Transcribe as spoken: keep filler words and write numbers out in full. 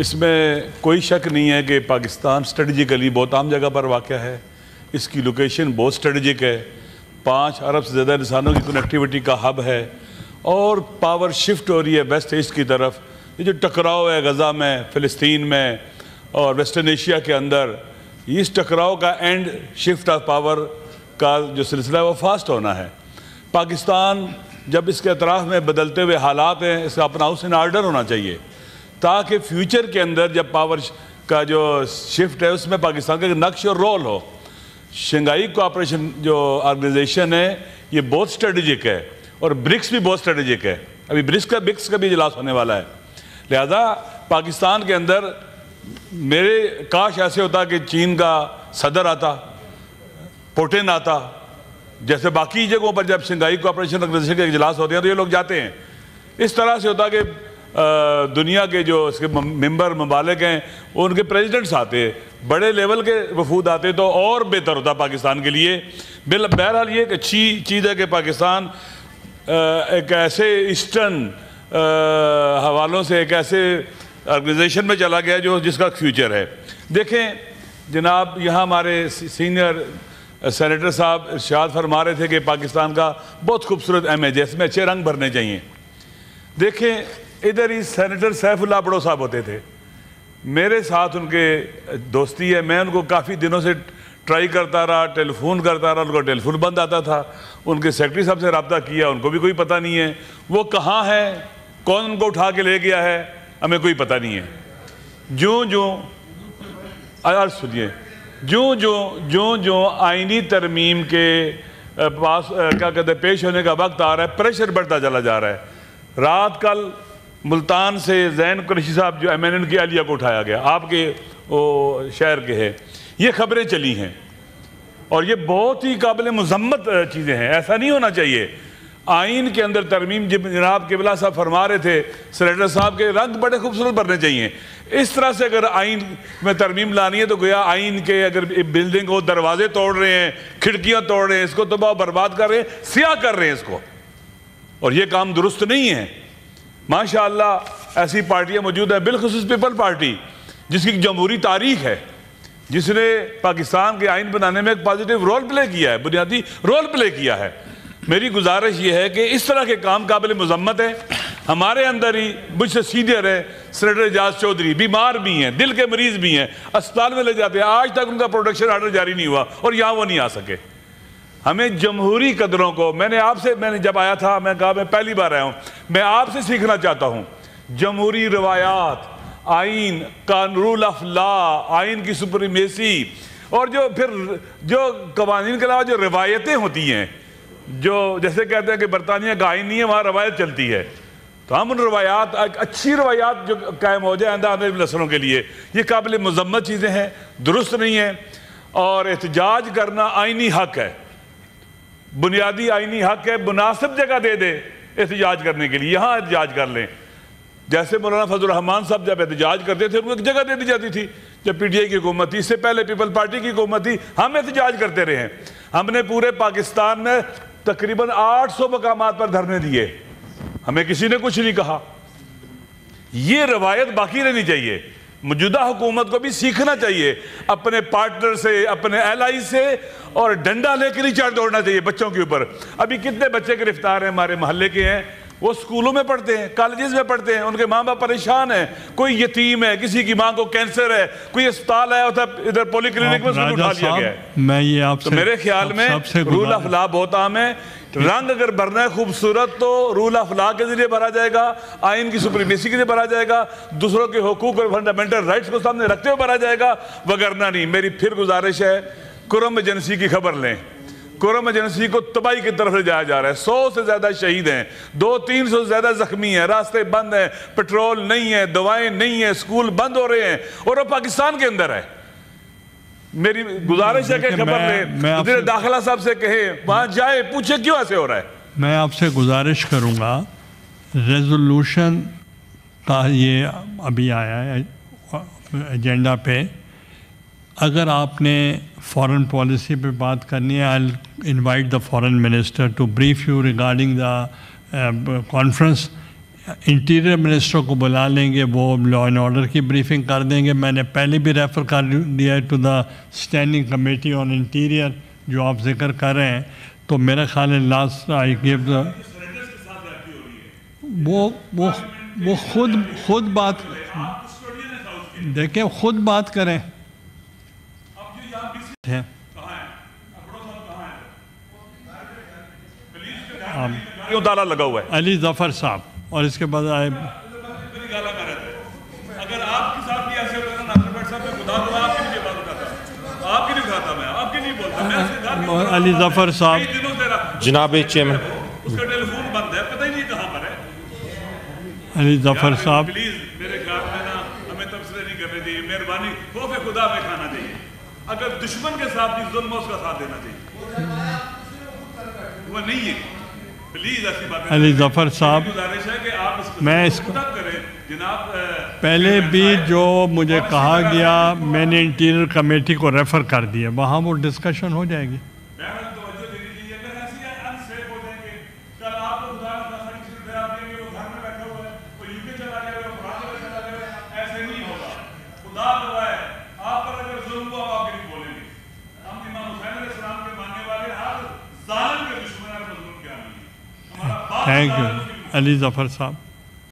इसमें कोई शक नहीं है कि पाकिस्तान स्ट्रेटजिकली बहुत आम जगह पर वाक़ है, इसकी लोकेशन बहुत स्ट्रेटजिक है, पाँच अरब से ज़्यादा इंसानों की कनेक्टिविटी का हब है और पावर शिफ्ट हो रही है वेस्ट ईस्ट की तरफ। ये जो टकराव है गज़ा में, फ़िलिस्तीन में और वेस्टर्न एशिया के अंदर, इस टकराव का एंड शिफ्ट ऑफ पावर का जो सिलसिला है वो फास्ट होना है। पाकिस्तान जब इसके अतराफ़ में बदलते हुए हालात हैं, इसका अपना हाउस इन आर्डर होना चाहिए ताकि फ्यूचर के अंदर जब पावर का जो शिफ्ट है उसमें पाकिस्तान का नक्श और रोल हो। शंघाई कोऑपरेशन जो ऑर्गेनाइजेशन है ये बहुत स्ट्रेटजिक है और ब्रिक्स भी बहुत स्ट्रेटजिक है। अभी ब्रिक्स का ब्रिक्स का भी इजलास होने वाला है, लिहाजा पाकिस्तान के अंदर मेरे काश ऐसे होता कि चीन का सदर आता, पुतिन आता, जैसे बाकी जगहों पर जब शंघाई कोऑपरेशन ऑर्गेनाइजेशन के इजलास होते हैं तो ये लोग जाते हैं। इस तरह से होता कि दुनिया के जो इसके मेंबर ममालिक हैं उनके प्रेसिडेंट्स आते, बड़े लेवल के वफूद आते तो और बेहतर होता पाकिस्तान के लिए। बिल बहरहाल ये एक अच्छी चीज़ है कि पाकिस्तान एक ऐसे ईस्टर्न हवालों से एक ऐसे ऑर्गेनाइजेशन में चला गया जो जिसका फ्यूचर है। देखें जनाब, यहाँ हमारे सीनियर सेनेटर साहब इरशाद फरमा रहे थे कि पाकिस्तान का बहुत खूबसूरत इमेज है, इसमें अच्छे रंग भरने चाहिए। देखें इधर ही सेनेटर सैफुल्लाह बड़ो साहब होते थे, मेरे साथ उनके दोस्ती है, मैं उनको काफ़ी दिनों से ट्राई करता रहा, टेलीफोन करता रहा, उनका टेलीफोन बंद आता था। उनके सेक्रेटरी साहब से रब्ता किया, उनको भी कोई पता नहीं है वो कहाँ हैं, कौन उनको उठा के ले गया है, हमें कोई पता नहीं है। जो जो यार सुनिए, जो जो जो जो आइनी तरमीम के पास क्या कहते हैं पेश होने का वक्त आ रहा है, प्रेशर बढ़ता चला जा रहा है। रात कल मुल्तान से जैन कुरैशी साहब जो एम एन एन की अलिया को उठाया गया, आपके वो शहर के हैं, ये खबरें चली हैं और ये बहुत ही काबिल मजम्मत चीज़ें हैं, ऐसा नहीं होना चाहिए। आइन के अंदर तरमीम जब जनाब किबला साहब फरमा रहे थे, सेनेटर साहब के रंग बड़े खूबसूरत भरने चाहिए। इस तरह से अगर आइन में तरमीम लानी है तो गोया आइन के अगर बिल्डिंग को दरवाजे तोड़ रहे हैं, खिड़कियाँ तोड़ रहे हैं, इसको तो बहुत बर्बाद कर रहे हैं, स्याह कर रहे हैं इसको, और ये काम दुरुस्त नहीं है। माशाअल्लाह ऐसी पार्टियां मौजूद हैं, बिलखुसूस पीपल पार्टी जिसकी जमहूरी तारीख है, जिसने पाकिस्तान के आइन बनाने में एक पॉजिटिव रोल प्ले किया है, बुनियादी रोल प्ले किया है। मेरी गुजारिश ये है कि इस तरह के काम काबिल मजम्मत है। हमारे अंदर ही मुझसे सीनियर है सेनेटर एजाज चौधरी, बीमार भी हैं, दिल के मरीज भी हैं, अस्पताल में ले जाते हैं, आज तक उनका प्रोटेक्शन आर्डर जारी नहीं हुआ और यहाँ वो नहीं आ सके। हमें जमहूरी कदरों को, मैंने आपसे, मैंने जब आया था मैं कहा मैं पहली बार आया हूँ, मैं आपसे सीखना चाहता हूँ। जमहूरी रवायात, आइन का रूल ऑफ लॉ, आइन की सुप्रीमेसी और जो फिर जो कवानीन के अलावा जो रवायतें होती हैं, जो जैसे कहते हैं कि बरतानिया का आइन नहीं है, वहाँ रवायत चलती है, तो हम उन रवायात, अच्छी रवायात जो कायम हो जाए आंदा आने वाले नस्लों के लिए, ये काबिल मजम्मत चीज़ें हैं, दुरुस्त नहीं हैं। और एहतजाज करना आइनी हक है, बुनियादी आइनी हक है, मुनासिब जगह दे दे एहतजाज करने के लिए, यहाँ एहतजाज कर लें। जैसे मौलाना फजल रहमान साहब जब एहतजाज करते थे उनको एक जगह दे दी जाती थी जब पीटीआई की हुकूमत थी, इससे पहले पीपल पार्टी की हुकूमत थी, हम एहतजाज करते रहे। हमने पूरे पाकिस्तान में तकरीबन आठ सौ मकामात पर धरने दिए, हमें किसी ने कुछ नहीं कहा। ये रवायत बाकी रहनी चाहिए, मौजूदा हुकूमत को भी सीखना चाहिए अपने पार्टनर से, अपने एलाई से, और डंडा लेकर ही चार दौड़ना चाहिए बच्चों के ऊपर। अभी कितने बच्चे गिरफ्तार हैं हमारे मोहल्ले के हैं, वो स्कूलों में पढ़ते हैं, कॉलेजेस में पढ़ते हैं, उनके माँ बाप परेशान हैं, कोई यतीम है, किसी की माँ को कैंसर है, कोई अस्पताल आया होता इधर पोली क्लिनिक में उठा लिया गया है। मैं ये आपसे, तो मेरे ख्याल में रूल ऑफ लॉ बहुत आम है। रंग अगर भरना है खूबसूरत तो रूल ऑफ लॉ के जरिए भरा जाएगा, आइन की सुप्रीमेसी के लिए भरा जाएगा, दूसरों के हकूक और फंडामेंटल राइट्स को सामने रखते हुए भरा जाएगा, वगरना नहीं। मेरी फिर गुजारिश है कुर्रम एजेंसी की खबर लें, कुर्रम एजेंसी को तबाही की तरफ ले जाया जा रहा है, सौ से ज़्यादा शहीद हैं, दो तीन सौ से ज़्यादा ज़ख्मी हैं, रास्ते बंद हैं, पेट्रोल नहीं है, दवाएं नहीं हैं, स्कूल बंद हो रहे हैं और वो पाकिस्तान के अंदर है। मेरी गुजारिश है कि खबर लें, वज़ीर दाखिला साहब से कहें वहाँ जाए, पूछे क्यों ऐसे हो रहा है। मैं आपसे गुजारिश करूँगा, रेजोल्यूशन का ये अभी आया है एजेंडा पे, अगर आपने फॉरेन पॉलिसी पे बात करनी है, I invite the foreign minister to brief you regarding the conference interior minister को बुला लेंगे, वो लॉ एंड ऑर्डर की ब्रीफिंग कर देंगे। मैंने पहले भी रेफ़र कर दिया है to the standing committee on interior जो आप जिक्र कर रहे हैं। तो मेरा ख्याल है लास्ट आई गिव द वो वो वो खुद खुद बात देखें, खुद बात करें। है ताला लगा हुआ है अली जफर साहब, और इसके बाद आए अगर आपके साथ भी ऐसे होता ना नासिर भट्ट साहब मैं खुदा को आपके लिए बात करता हूं, आपके लिए खाता मैं आपके नहीं बोलता मैं। और अली जफर साहब जनाब चेयरमैन उसका टेलीफोन बंद है, पता ही नहीं कहां पर है। अली जफर साहब प्लीज मेरे ख्याल में ना हमें तबसरे नहीं करने चाहिए, मेहरबानी खौफ खुदा में खाना चाहिए। अगर दुश्मन के साथ भी जुल्म उसका साथ देना चाहिए वो नहीं है। अली जफर साहब मैं इसको पहले भी जो मुझे कहा गया मैंने इंटीरियर कमेटी को रेफ़र कर दिया, वहाँ वो डिस्कशन हो जाएगी। थैंक यू अली जफर साहब।